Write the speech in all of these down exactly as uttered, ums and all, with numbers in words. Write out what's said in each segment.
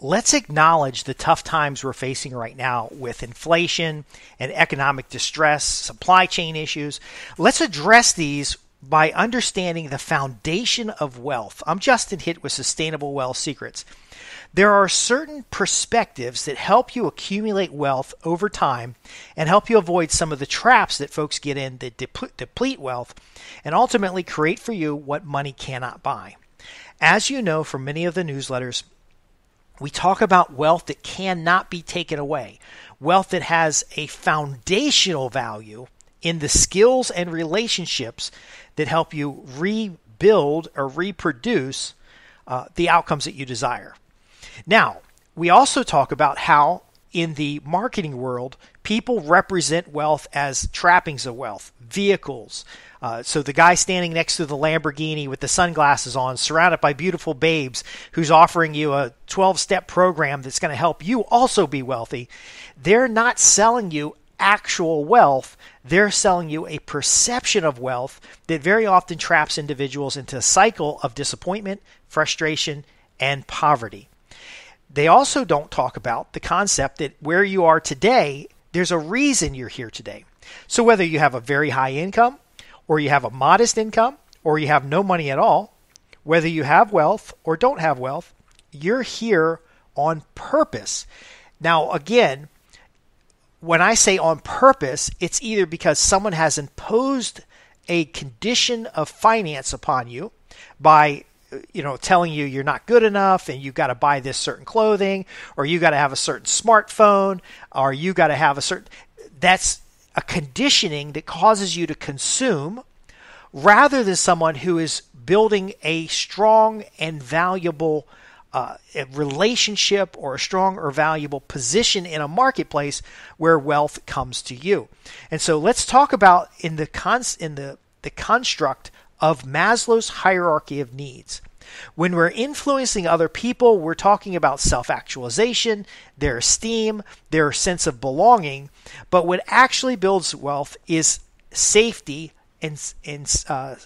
let's acknowledge the tough times we're facing right now with inflation and economic distress, supply chain issues. Let's address these by understanding the foundation of wealth. I'm Justin Hitt with Sustainable Wealth Secrets. There are certain perspectives that help you accumulate wealth over time and help you avoid some of the traps that folks get in that deplete wealth and ultimately create for you what money cannot buy. As you know from many of the newsletters, we talk about wealth that cannot be taken away, wealth that has a foundational value in the skills and relationships that help you rebuild or reproduce uh, the outcomes that you desire. Now, we also talk about how in the marketing world, people represent wealth as trappings of wealth, vehicles. Uh, so the guy standing next to the Lamborghini with the sunglasses on, surrounded by beautiful babes, who's offering you a twelve-step program that's going to help you also be wealthy, they're not selling you actual wealth. They're selling you a perception of wealth that very often traps individuals into a cycle of disappointment, frustration, and poverty. They also don't talk about the concept that where you are today, there's a reason you're here today. So whether you have a very high income, or you have a modest income, or you have no money at all, whether you have wealth or don't have wealth, you're here on purpose. Now, again, when I say on purpose, it's either because someone has imposed a condition of finance upon you by you know, telling you you're not good enough and you've got to buy this certain clothing, or you got to have a certain smartphone, or you got to have a certain, that's a conditioning that causes you to consume rather than someone who is building a strong and valuable uh, relationship or a strong or valuable position in a marketplace where wealth comes to you. And so let's talk about in the cons- in the, the construct of Maslow's hierarchy of needs. When we're influencing other people, we're talking about self-actualization, their esteem, their sense of belonging. But what actually builds wealth is safety and, and uh,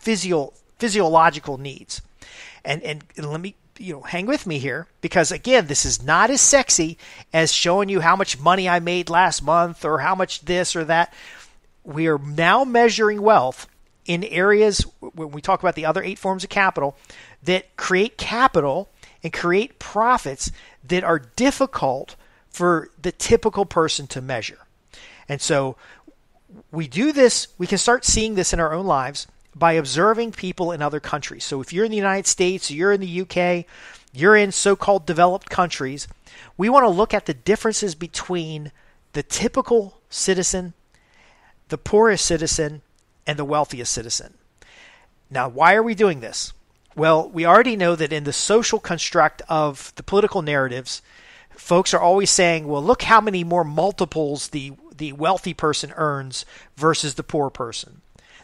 physio- physiological needs. And, and and let me you know hang with me here, because again, this is not as sexy as showing you how much money I made last month or how much this or that. We are now measuring wealth in areas, when we talk about the other eight forms of capital, that create capital and create profits that are difficult for the typical person to measure. And so we do this, we can start seeing this in our own lives by observing people in other countries. So if you're in the United States, you're in the U K, you're in so-called developed countries, we want to look at the differences between the typical citizen, the poorest citizen, and the wealthiest citizen. Now, why are we doing this? Well, we already know that in the social construct of the political narratives, folks are always saying, well, look how many more multiples the, the wealthy person earns versus the poor person.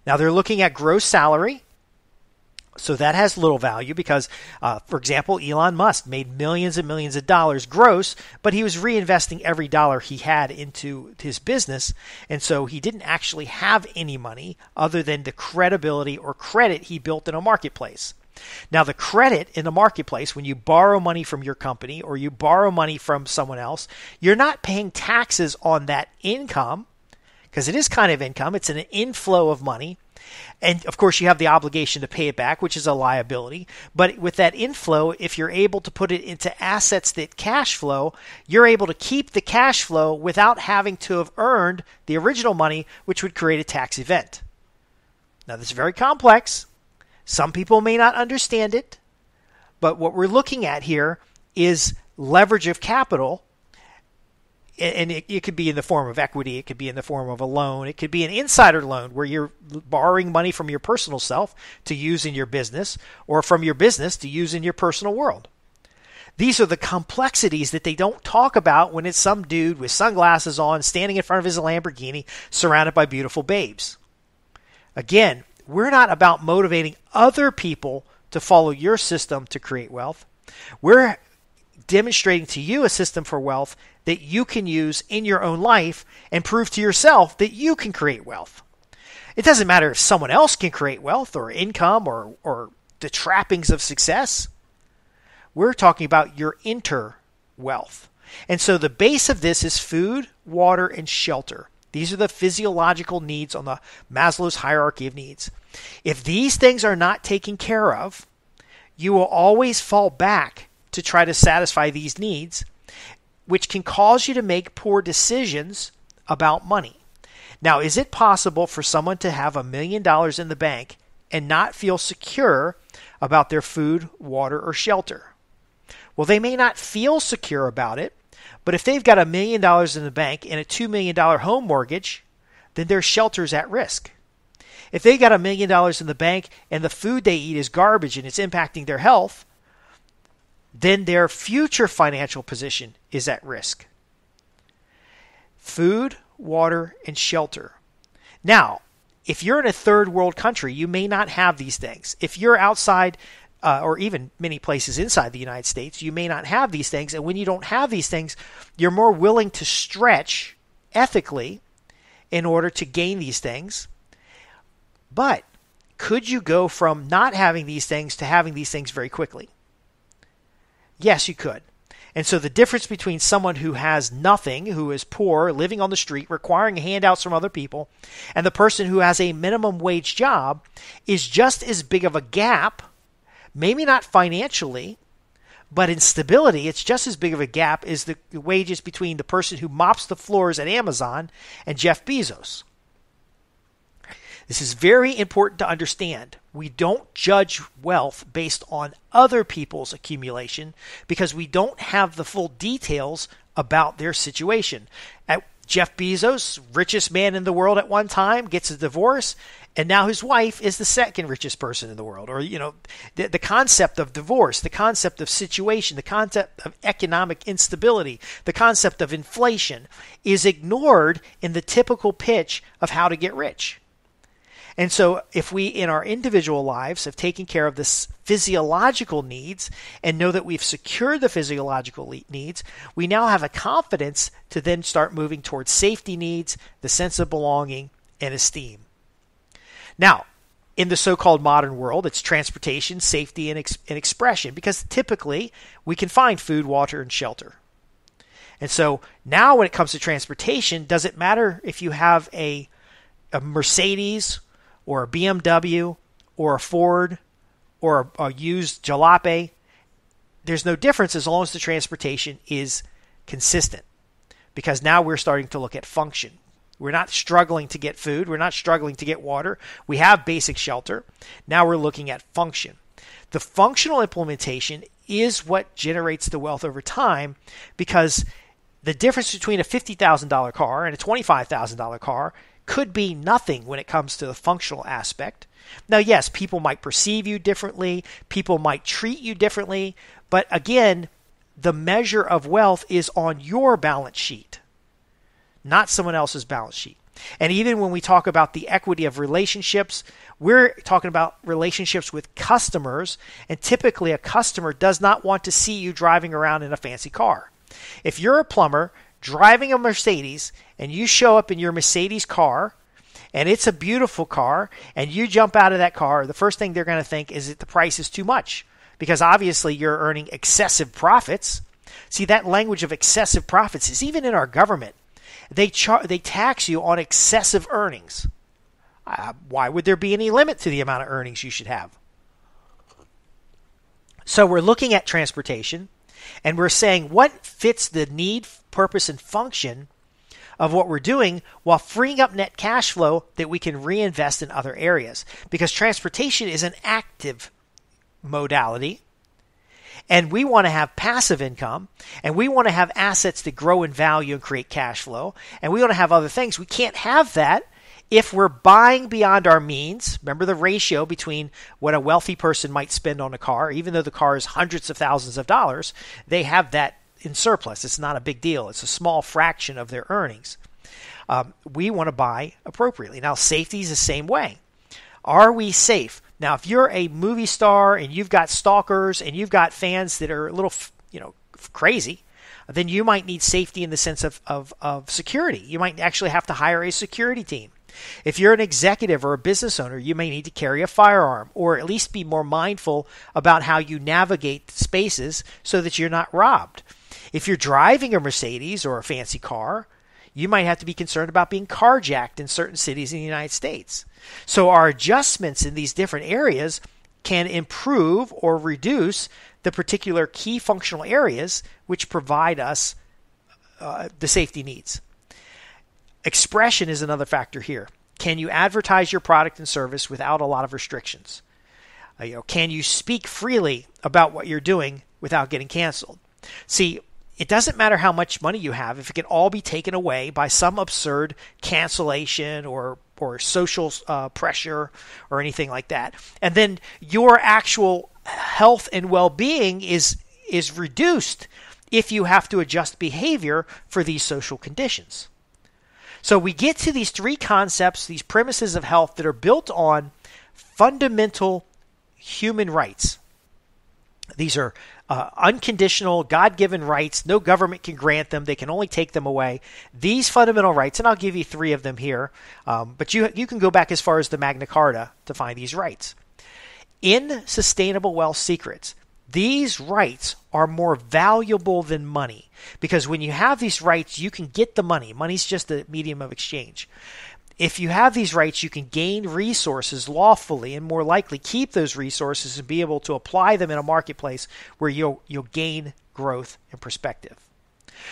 Now, they're looking at gross salary. So that has little value because, uh, for example, Elon Musk made millions and millions of dollars gross, but he was reinvesting every dollar he had into his business. And so he didn't actually have any money other than the credibility or credit he built in a marketplace. Now, the credit in the marketplace, when you borrow money from your company or you borrow money from someone else, you're not paying taxes on that income because it is kind of income. It's an inflow of money. And of course, you have the obligation to pay it back, which is a liability. But with that inflow, if you're able to put it into assets that cash flow, you're able to keep the cash flow without having to have earned the original money, which would create a tax event. Now, this is very complex. Some people may not understand it. But what we're looking at here is leverage of capital. And it, it could be in the form of equity. It could be in the form of a loan. It could be an insider loan where you're borrowing money from your personal self to use in your business or from your business to use in your personal world. These are the complexities that they don't talk about when it's some dude with sunglasses on standing in front of his Lamborghini surrounded by beautiful babes. Again, we're not about motivating other people to follow your system to create wealth. We're demonstrating to you a system for wealth that you can use in your own life and prove to yourself that you can create wealth. It doesn't matter if someone else can create wealth or income or, or the trappings of success. We're talking about your inter-wealth. And so the base of this is food, water, and shelter. These are the physiological needs on the Maslow's hierarchy of needs. If these things are not taken care of, you will always fall back to try to satisfy these needs, which can cause you to make poor decisions about money. Now, is it possible for someone to have a million dollars in the bank and not feel secure about their food, water, or shelter? Well, they may not feel secure about it, but if they've got a million dollars in the bank and a two million dollars home mortgage, then their shelter's at risk. If they got a million dollars in the bank and the food they eat is garbage and it's impacting their health, then their future financial position is at risk. Food, water, and shelter. Now, if you're in a third world country, you may not have these things. If you're outside uh, or even many places inside the United States, you may not have these things. And when you don't have these things, you're more willing to stretch ethically in order to gain these things. But could you go from not having these things to having these things very quickly? Yes, you could. And so the difference between someone who has nothing, who is poor, living on the street, requiring handouts from other people, and the person who has a minimum wage job is just as big of a gap, maybe not financially, but in stability, it's just as big of a gap as the wages between the person who mops the floors at Amazon and Jeff Bezos. This is very important to understand. We don't judge wealth based on other people's accumulation because we don't have the full details about their situation. At Jeff Bezos, richest man in the world at one time, gets a divorce, and now his wife is the second richest person in the world. Or, you know, the, the concept of divorce, the concept of situation, the concept of economic instability, the concept of inflation is ignored in the typical pitch of how to get rich. And so if we, in our individual lives, have taken care of the physiological needs and know that we've secured the physiological needs, we now have a confidence to then start moving towards safety needs, the sense of belonging, and esteem. Now, in the so-called modern world, it's transportation, safety, and, ex- and expression, because typically we can find food, water, and shelter. And so now when it comes to transportation, does it matter if you have a, a Mercedes or a B M W, or a Ford, or a, a used jalopy? There's no difference as long as the transportation is consistent, because now we're starting to look at function. We're not struggling to get food. We're not struggling to get water. We have basic shelter. Now we're looking at function. The functional implementation is what generates the wealth over time, because the difference between a fifty thousand dollars car and a twenty-five thousand dollars car could be nothing when it comes to the functional aspect. Now, yes, people might perceive you differently. People might treat you differently. But again, the measure of wealth is on your balance sheet, not someone else's balance sheet. And even when we talk about the equity of relationships, we're talking about relationships with customers. And typically, a customer does not want to see you driving around in a fancy car. If you're a plumber driving a Mercedes and you show up in your Mercedes car and it's a beautiful car and you jump out of that car, the first thing they're going to think is that the price is too much, because obviously you're earning excessive profits. See, that language of excessive profits is even in our government. They char- they tax you on excessive earnings. Uh, why would there be any limit to the amount of earnings you should have? So we're looking at transportation and we're saying what fits the need, purpose, and function of what we're doing while freeing up net cash flow that we can reinvest in other areas, because transportation is an active modality and we want to have passive income and we want to have assets that grow in value and create cash flow and we want to have other things. We can't have that if we're buying beyond our means. Remember the ratio between what a wealthy person might spend on a car. Even though the car is hundreds of thousands of dollars, they have that in surplus. It's not a big deal. It's a small fraction of their earnings. Um, we want to buy appropriately. Now, safety is the same way. Are we safe? Now, if you're a movie star and you've got stalkers and you've got fans that are a little, you know, crazy, then you might need safety in the sense of, of, of security. You might actually have to hire a security team. If you're an executive or a business owner, you may need to carry a firearm or at least be more mindful about how you navigate spaces so that you're not robbed. If you're driving a Mercedes or a fancy car, you might have to be concerned about being carjacked in certain cities in the United States. So our adjustments in these different areas can improve or reduce the particular key functional areas which provide us uh, the safety needs. Expression is another factor here. Can you advertise your product and service without a lot of restrictions? Uh, you know, can you speak freely about what you're doing without getting canceled? See, it doesn't matter how much money you have if it can all be taken away by some absurd cancellation or or social uh, pressure or anything like that. And then your actual health and well-being is is reduced if you have to adjust behavior for these social conditions. So we get to these three concepts, these premises of health that are built on fundamental human rights. These are uh, unconditional, God-given rights. No government can grant them. They can only take them away. These fundamental rights, and I'll give you three of them here, um, but you you can go back as far as the Magna Carta to find these rights. In Sustainable Wealth Secrets, these rights are more valuable than money because when you have these rights, you can get the money. Money's just a medium of exchange. If you have these rights, you can gain resources lawfully and more likely keep those resources and be able to apply them in a marketplace where you'll, you'll gain growth and perspective.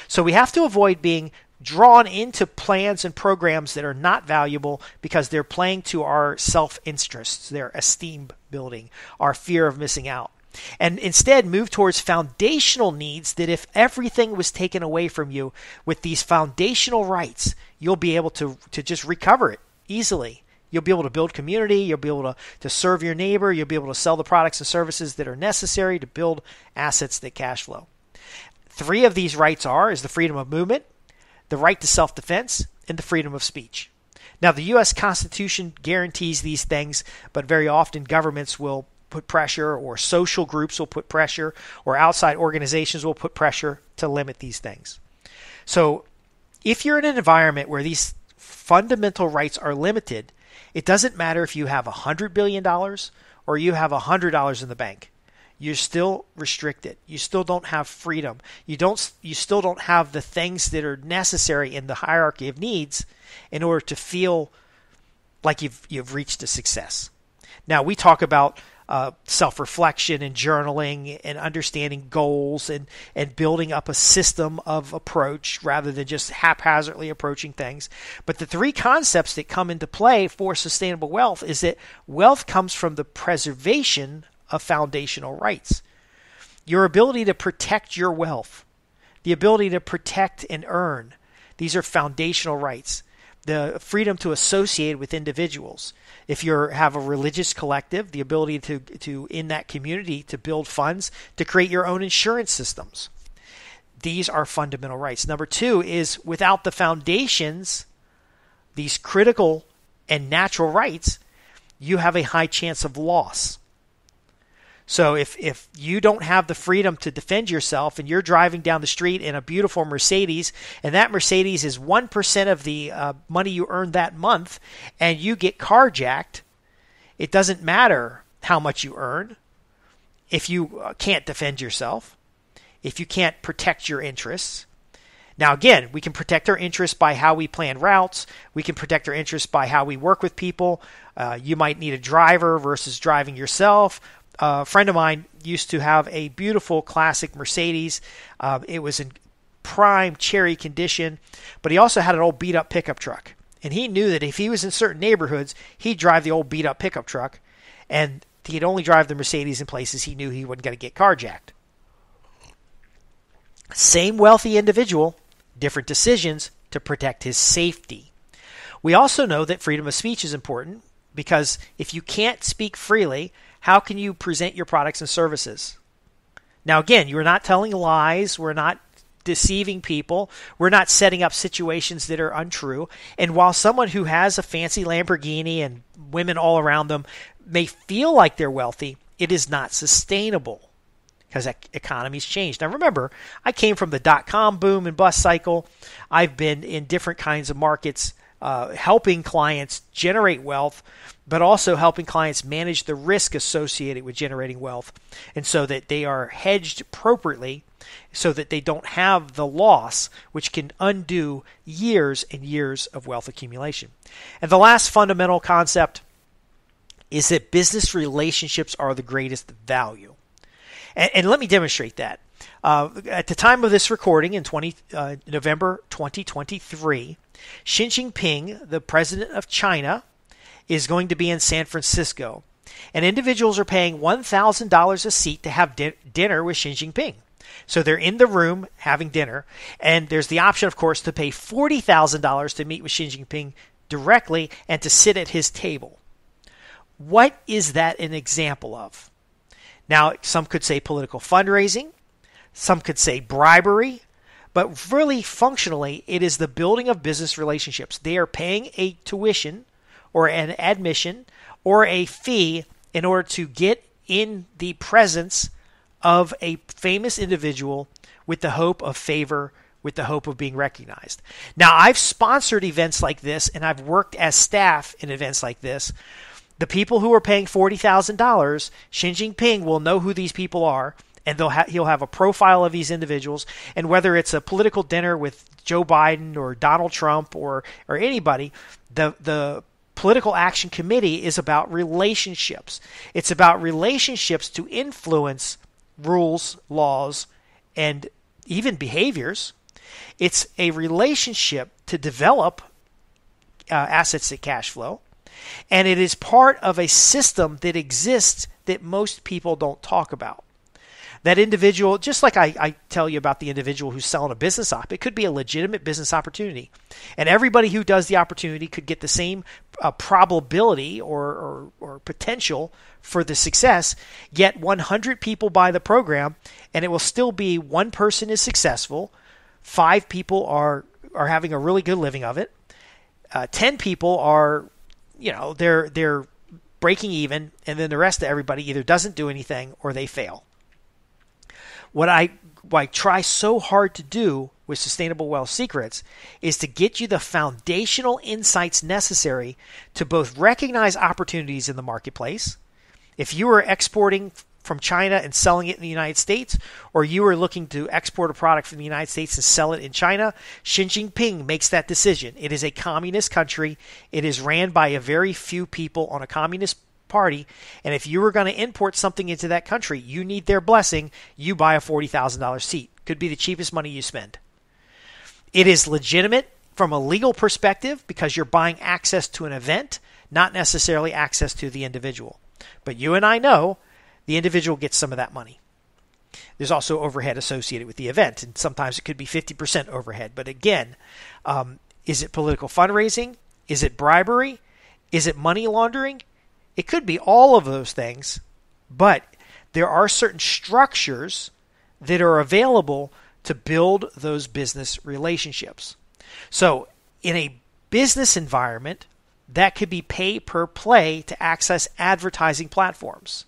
So we have to avoid being drawn into plans and programs that are not valuable because they're playing to our self-interests, their esteem building, our fear of missing out. And instead move towards foundational needs that if everything was taken away from you with these foundational rights, you'll be able to, to just recover it easily. You'll be able to build community. You'll be able to, to serve your neighbor. You'll be able to sell the products and services that are necessary to build assets that cash flow. Three of these rights are is the freedom of movement, the right to self-defense, and the freedom of speech. Now, the U S Constitution guarantees these things, but very often governments will put pressure or social groups will put pressure or outside organizations will put pressure to limit these things. So if you're in an environment where these fundamental rights are limited, it doesn't matter if you have one hundred billion dollars or you have one hundred dollars in the bank. You're still restricted. You still don't have freedom. You don't. You still don't have the things that are necessary in the hierarchy of needs in order to feel like you've, you've reached a success. Now, we talk about Uh, self-reflection and journaling and understanding goals and, and building up a system of approach rather than just haphazardly approaching things. But the three concepts that come into play for sustainable wealth is that wealth comes from the preservation of foundational rights. Your ability to protect your wealth, the ability to protect and earn, these are foundational rights. The freedom to associate with individuals. If you have a religious collective, the ability to, to in that community to build funds, to create your own insurance systems. These are fundamental rights. Number two is without the foundations, these critical and natural rights, you have a high chance of loss. So if, if you don't have the freedom to defend yourself and you're driving down the street in a beautiful Mercedes and that Mercedes is one percent of the uh, money you earned that month and you get carjacked, it doesn't matter how much you earn if you uh, can't defend yourself, if you can't protect your interests. Now, again, we can protect our interests by how we plan routes. We can protect our interests by how we work with people. Uh, you might need a driver versus driving yourself. Uh, a friend of mine used to have a beautiful classic Mercedes. Uh, it was in prime cherry condition, but he also had an old beat up pickup truck. And he knew that if he was in certain neighborhoods, he'd drive the old beat up pickup truck and he'd only drive the Mercedes in places he knew he wasn't going to get carjacked. Same wealthy individual, different decisions to protect his safety. We also know that freedom of speech is important because if you can't speak freely, how can you present your products and services? Now, again, you're not telling lies. We're not deceiving people. We're not setting up situations that are untrue. And while someone who has a fancy Lamborghini and women all around them may feel like they're wealthy, it is not sustainable because economies change. Now, remember, I came from the dot-com boom and bust cycle. I've been in different kinds of markets uh, helping clients generate wealth, but also helping clients manage the risk associated with generating wealth, and so that they are hedged appropriately so that they don't have the loss, which can undo years and years of wealth accumulation. And the last fundamental concept is that business relationships are the greatest value. And, and let me demonstrate that. Uh, at the time of this recording in twenty, uh, November twenty twenty-three, Xi Jinping, the president of China, is going to be in San Francisco. And individuals are paying one thousand dollars a seat to have di- dinner with Xi Jinping. So they're in the room having dinner. And there's the option, of course, to pay forty thousand dollars to meet with Xi Jinping directly and to sit at his table. What is that an example of? Now, some could say political fundraising. Some could say bribery. But really, functionally, it is the building of business relationships. They are paying a tuition or an admission or a fee in order to get in the presence of a famous individual with the hope of favor, with the hope of being recognized. Now, I've sponsored events like this, and I've worked as staff in events like this. The people who are paying forty thousand dollars, Xi Jinping will know who these people are, and they'll ha- he'll have a profile of these individuals. And whether it's a political dinner with Joe Biden or Donald Trump or or anybody, the the political action committee is about relationships. It's about relationships to influence rules, laws, and even behaviors. It's a relationship to develop uh, assets that cash flow. And it is part of a system that exists that most people don't talk about. That individual, just like I, I tell you about the individual who's selling a business op, it could be a legitimate business opportunity. And everybody who does the opportunity could get the same uh, probability or, or, or potential for the success, yet one hundred people buy the program, and it will still be one person is successful, five people are, are having a really good living of it, uh, ten people are... you know, they're they're breaking even, and then the rest of everybody either doesn't do anything or they fail. What I, what I try so hard to do with Sustainable Wealth Secrets is to get you the foundational insights necessary to both recognize opportunities in the marketplace. If you are exporting from China and selling it in the United States, or you are looking to export a product from the United States and sell it in China, Xi Jinping makes that decision. It is a communist country. It is ran by a very few people on a communist party. And if you were going to import something into that country, you need their blessing. You buy a forty thousand dollars seat. Could be the cheapest money you spend. It is legitimate from a legal perspective because you're buying access to an event, not necessarily access to the individual. But you and I know the individual gets some of that money. There's also overhead associated with the event, and sometimes it could be fifty percent overhead. But again, um, is it political fundraising? Is it bribery? Is it money laundering? It could be all of those things, but there are certain structures that are available to build those business relationships. So in a business environment, that could be pay per play to access advertising platforms.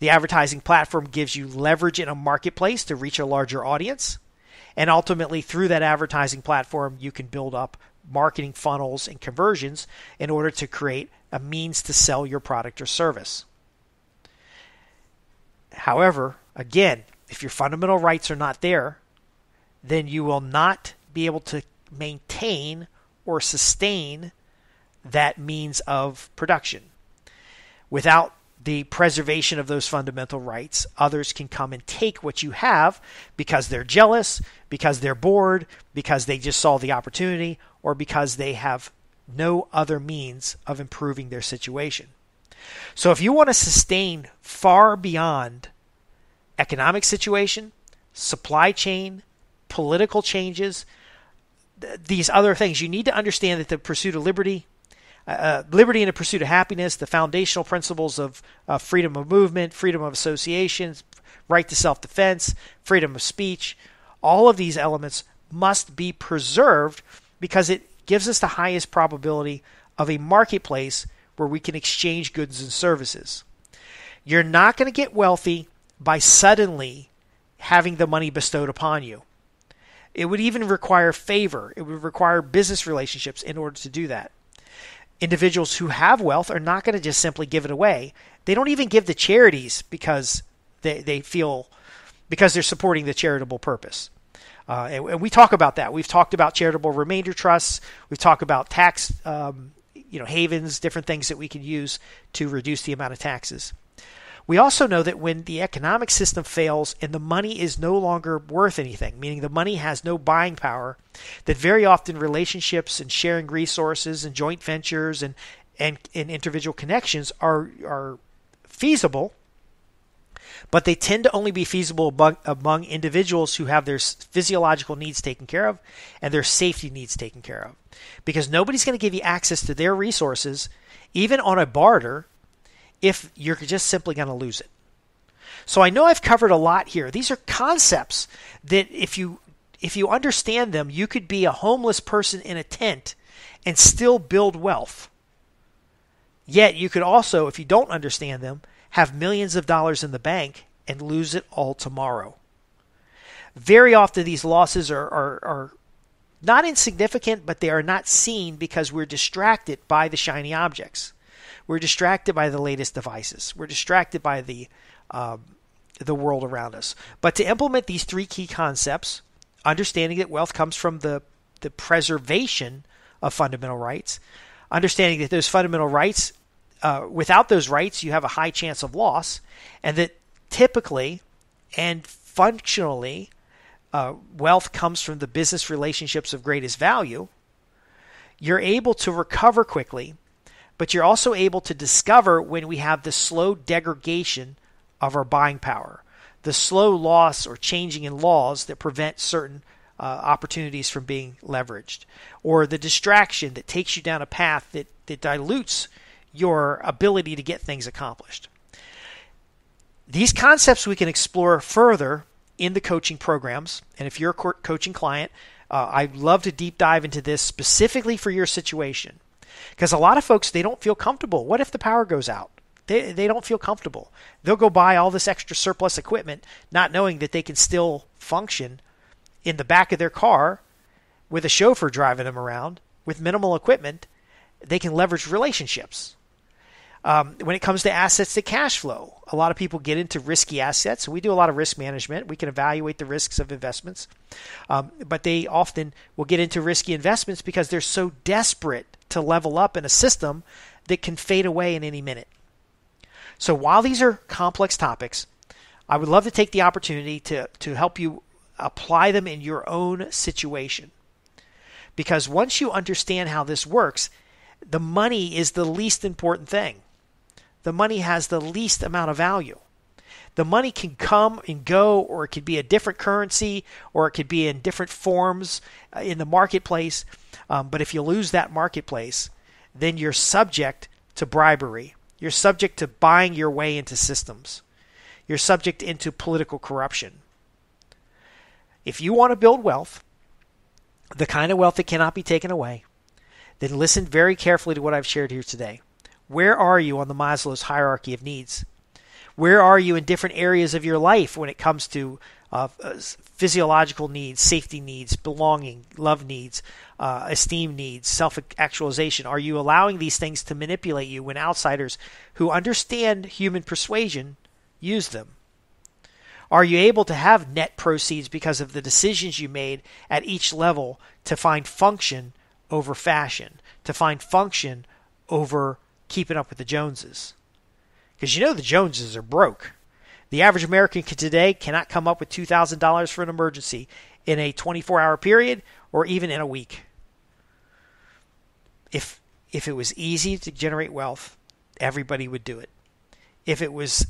The advertising platform gives you leverage in a marketplace to reach a larger audience. And ultimately, through that advertising platform, you can build up marketing funnels and conversions in order to create a means to sell your product or service. However, again, if your fundamental rights are not there, then you will not be able to maintain or sustain that means of production. Without the preservation of those fundamental rights, others can come and take what you have because they're jealous, because they're bored, because they just saw the opportunity, or because they have no other means of improving their situation. So if you want to sustain far beyond economic situation, supply chain, political changes, th- these other things, you need to understand that the pursuit of liberty Uh, liberty and the pursuit of happiness, the foundational principles of uh, freedom of movement, freedom of association, right to self-defense, freedom of speech, all of these elements must be preserved because it gives us the highest probability of a marketplace where we can exchange goods and services. You're not going to get wealthy by suddenly having the money bestowed upon you. It would even require favor. It would require business relationships in order to do that. Individuals who have wealth are not going to just simply give it away. They don't even give to charities because they, they feel because they're supporting the charitable purpose. Uh, and, and we talk about that. We've talked about charitable remainder trusts. We've talked about tax um, you know, havens, different things that we can use to reduce the amount of taxes. We also know that when the economic system fails and the money is no longer worth anything, meaning the money has no buying power, that very often relationships and sharing resources and joint ventures and and, and individual connections are, are feasible, but they tend to only be feasible among, among individuals who have their physiological needs taken care of and their safety needs taken care of. Because nobody's going to give you access to their resources, even on a barter, if you're just simply going to lose it. So I know I've covered a lot here. These are concepts that if you if you understand them, you could be a homeless person in a tent and still build wealth. Yet you could also, if you don't understand them, have millions of dollars in the bank and lose it all tomorrow. Very often these losses are, are, are not insignificant, but they are not seen because we're distracted by the shiny objects. We're distracted by the latest devices. We're distracted by the um, the world around us. But to implement these three key concepts, understanding that wealth comes from the, the preservation of fundamental rights, understanding that those fundamental rights, uh, without those rights, you have a high chance of loss, and that typically and functionally, uh, wealth comes from the business relationships of greatest value, you're able to recover quickly. But you're also able to discover when we have the slow degradation of our buying power, the slow loss or changing in laws that prevent certain uh, opportunities from being leveraged, or the distraction that takes you down a path that, that dilutes your ability to get things accomplished. These concepts we can explore further in the coaching programs. And if you're a co- coaching client, uh, I'd love to deep dive into this specifically for your situation. Because a lot of folks, they don't feel comfortable. What if the power goes out? They they don't feel comfortable. They'll go buy all this extra surplus equipment, not knowing that they can still function in the back of their car with a chauffeur driving them around with minimal equipment. They can leverage relationships. Um, when it comes to assets to cash flow, a lot of people get into risky assets. We do a lot of risk management. We can evaluate the risks of investments, um, but they often will get into risky investments because they're so desperate to level up in a system that can fade away in any minute. So while these are complex topics, I would love to take the opportunity to, to help you apply them in your own situation. Because once you understand how this works, the money is the least important thing. The money has the least amount of value. The money can come and go, or it could be a different currency, or it could be in different forms in the marketplace. Um, but if you lose that marketplace, then you're subject to bribery. You're subject to buying your way into systems. You're subject into political corruption. If you want to build wealth, the kind of wealth that cannot be taken away, then listen very carefully to what I've shared here today. Where are you on the Maslow's hierarchy of needs? Where are you in different areas of your life when it comes to uh, physiological needs, safety needs, belonging, love needs, uh, esteem needs, self-actualization? Are you allowing these things to manipulate you when outsiders who understand human persuasion use them? Are you able to have net proceeds because of the decisions you made at each level to find function over fashion, to find function over keeping up with the Joneses? Because you know the Joneses are broke. The average American today cannot come up with two thousand dollars for an emergency in a twenty-four hour period or even in a week. If if it was easy to generate wealth, everybody would do it. If it was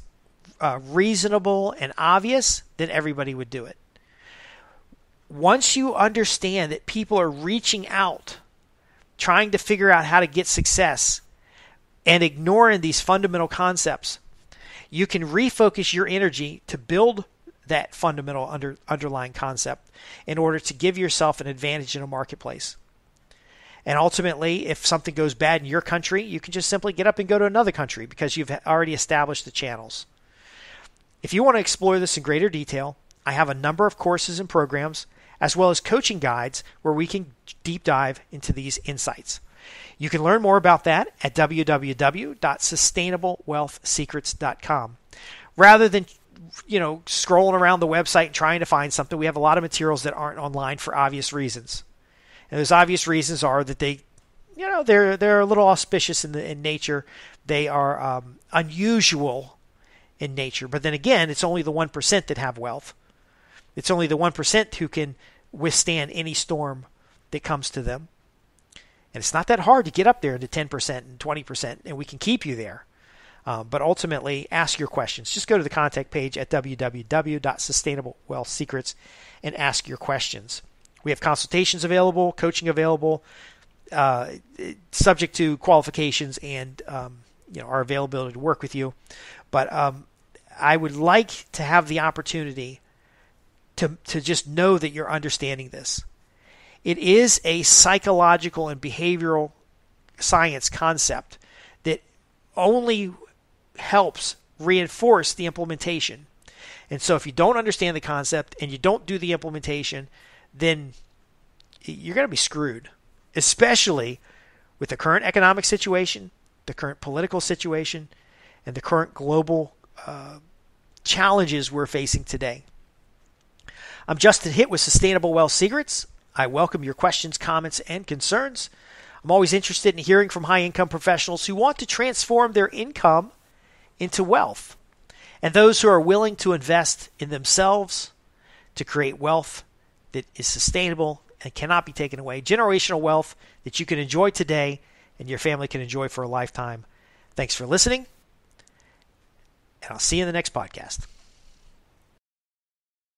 uh, reasonable and obvious, then everybody would do it. Once you understand that people are reaching out, trying to figure out how to get success, and ignoring these fundamental concepts, you can refocus your energy to build that fundamental under, underlying concept in order to give yourself an advantage in a marketplace. And ultimately, if something goes bad in your country, you can just simply get up and go to another country because you've already established the channels. If you want to explore this in greater detail, I have a number of courses and programs as well as coaching guides where we can deep dive into these insights. You can learn more about that at w w w dot sustainable wealth secrets dot com. Rather than, you know, scrolling around the website and trying to find something, we have a lot of materials that aren't online for obvious reasons. And those obvious reasons are that they, you know, they're they're a little auspicious in the, in nature. They are um, unusual in nature. But then again, it's only the one percent that have wealth. It's only the one percent who can withstand any storm that comes to them. And it's not that hard to get up there into ten percent and twenty percent, and we can keep you there. Um, but ultimately, ask your questions. Just go to the contact page at w w w dot sustainable wealth secrets and ask your questions. We have consultations available, coaching available, uh, subject to qualifications and um, you know, our availability to work with you. But um, I would like to have the opportunity to to just know that you're understanding this. It is a psychological and behavioral science concept that only helps reinforce the implementation. And so if you don't understand the concept and you don't do the implementation, then you're going to be screwed, especially with the current economic situation, the current political situation, and the current global uh, challenges we're facing today. I'm Justin Hitt with Sustainable Wealth Secrets. I welcome your questions, comments, and concerns. I'm always interested in hearing from high-income professionals who want to transform their income into wealth and those who are willing to invest in themselves to create wealth that is sustainable and cannot be taken away, generational wealth that you can enjoy today and your family can enjoy for a lifetime. Thanks for listening, and I'll see you in the next podcast.